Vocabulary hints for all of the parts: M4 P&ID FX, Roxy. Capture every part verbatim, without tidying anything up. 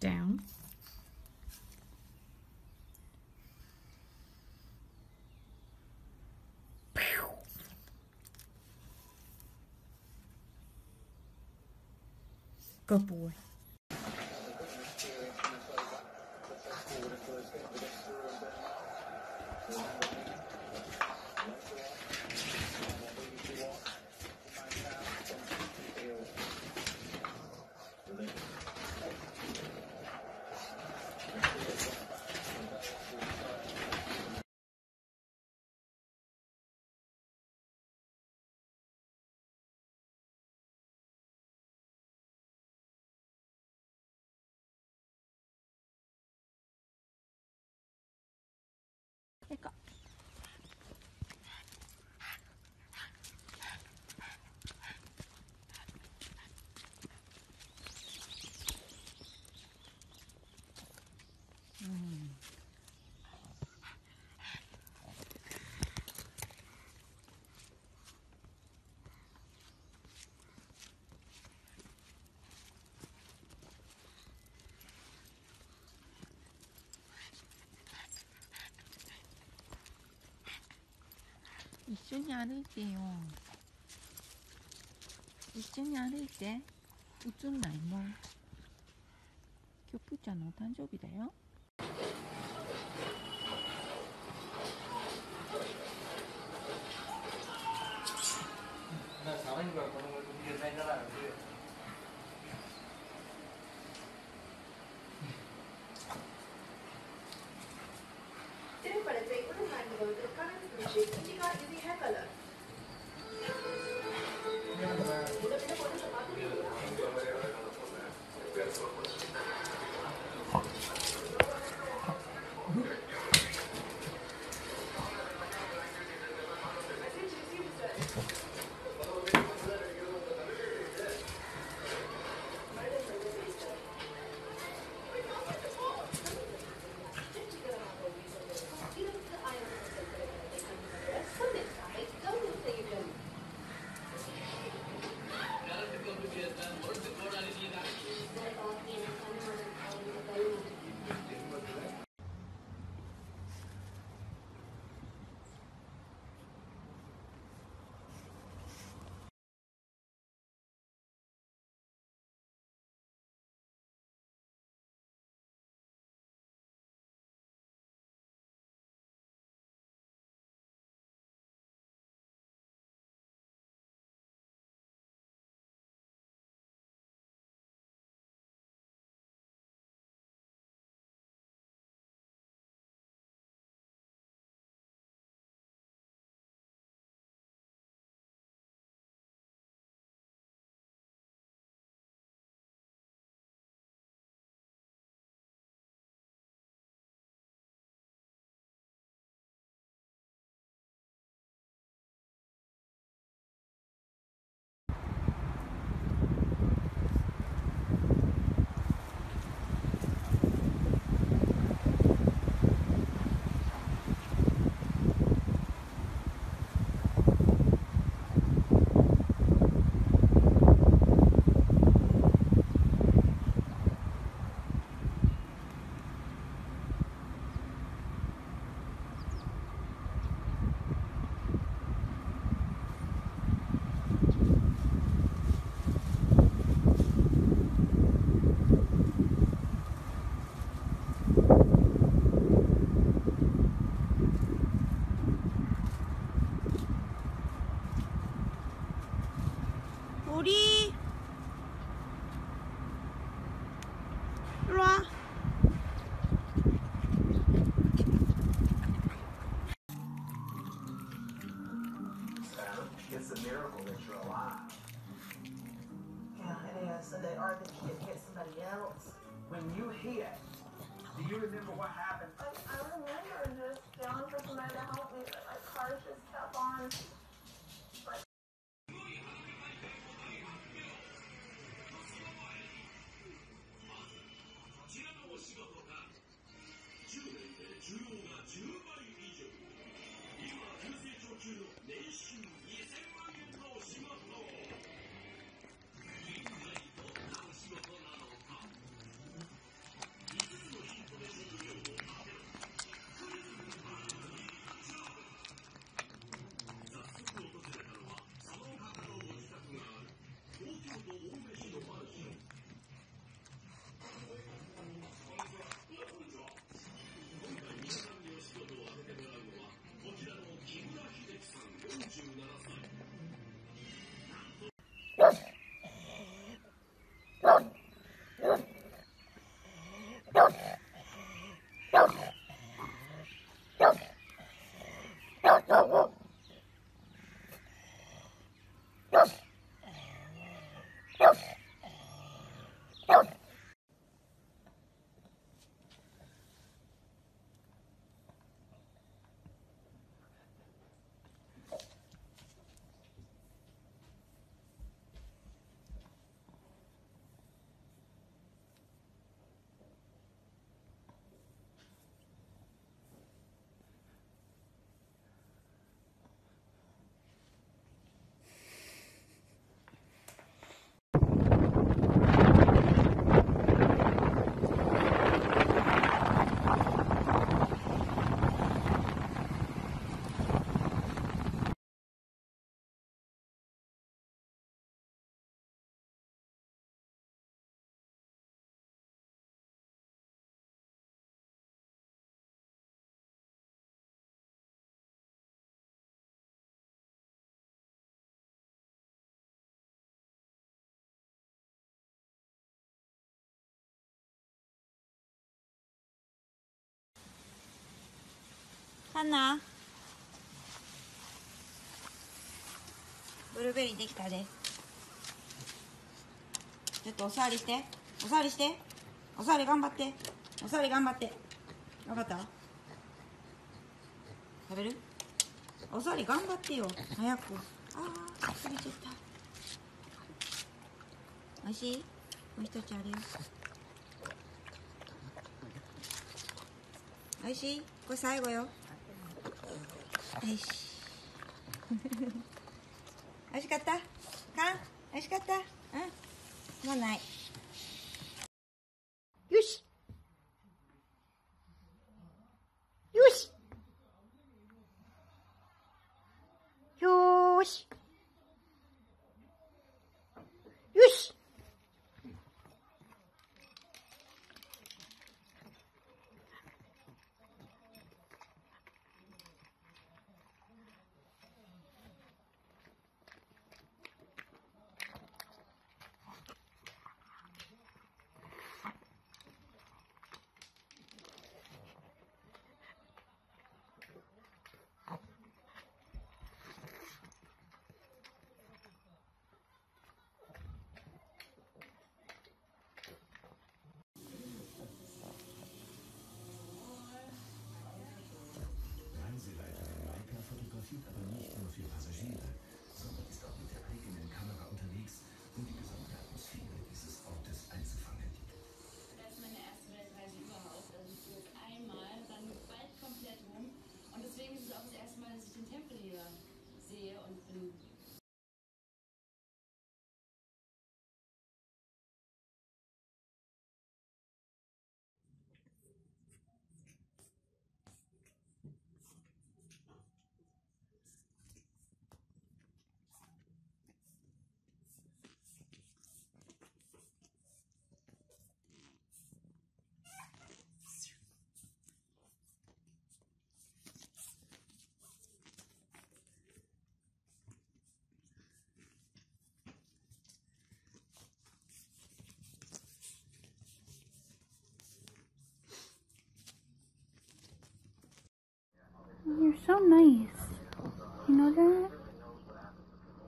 down. Good boy. Go. Mm.一緒に歩いてよ。一緒に歩いて。映んないもん。今日プーちゃんのお誕生日だよ。When you hear, do you remember what happened? I, I remember just yelling for somebody to help me, but my car just kept on. 하나ブルーベリーできたで、ちょっとお座りして、お座りして、お座り頑張って、お座り頑張って、頑張った、食べる、お座り頑張ってよ早く。あー過ぎちゃった。おいしい？もう一つあるよ。おいしい？これ最後よ。おいしおいしかったかん？おいしかった？うん、もうない。よしよしよーしよしYou're so nice. You know that?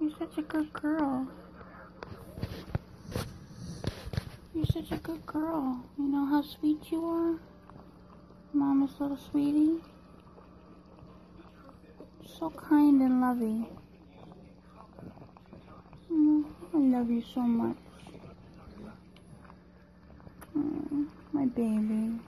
You're such a good girl. You're such a good girl. You know how sweet you are? Mama's little sweetie. So kind and loving. Mm, I love you so much. Mm, my baby.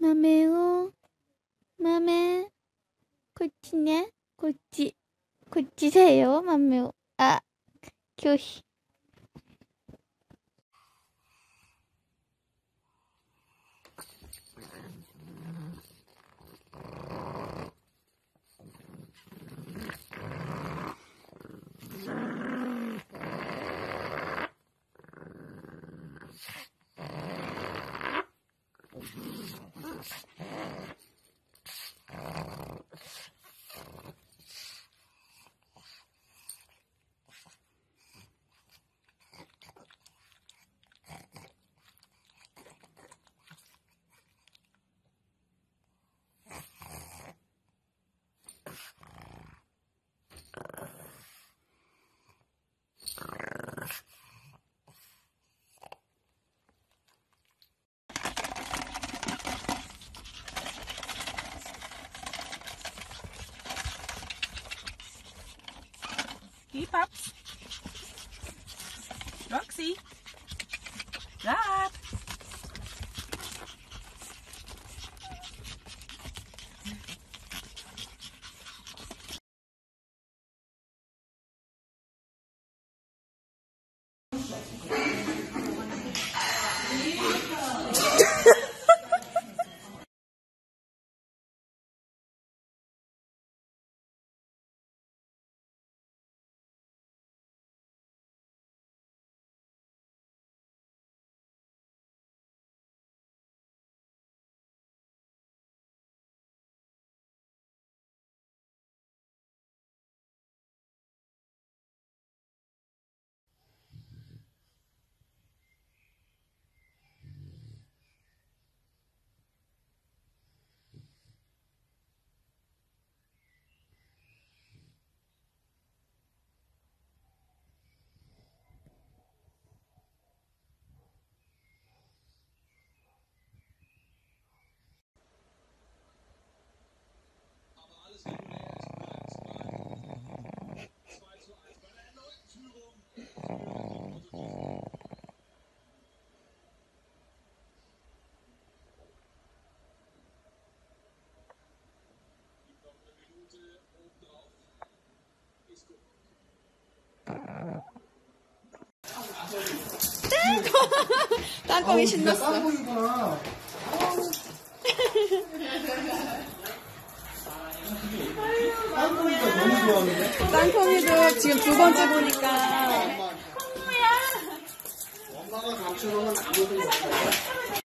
豆を、豆、こっちね、こっち、こっちだよ、豆を、あ、拒否。Hey, pups. Roxy. Stop. 땅콩이 신났어. 땅콩이구나. 땅콩이도 너무 좋아하는데? 땅콩이도 지금 두 번째 보니까. 엄마가 감추는 건 아무도 없어요.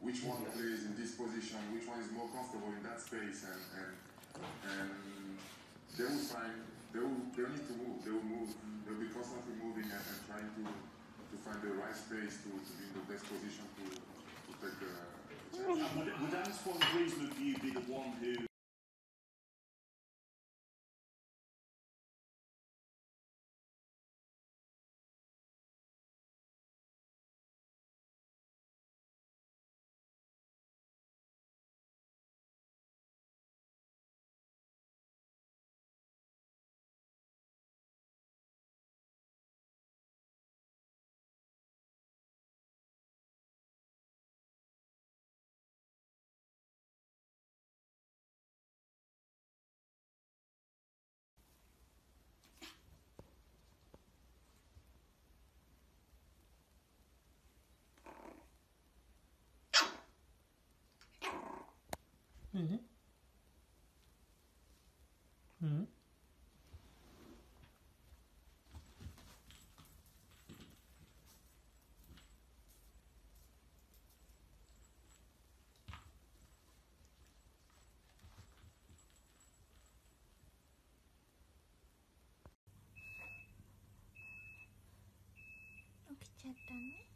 which one plays in this position, which one is more comfortable in that space, and and, and they will find they will they will need to move. They will move. They'll be constantly moving and, and trying to to find the right space to, to be in the best position to to take the. And would would Antoine's reason of you be the one who? Mm-hmm. Mm-hmm. Okichatta ne?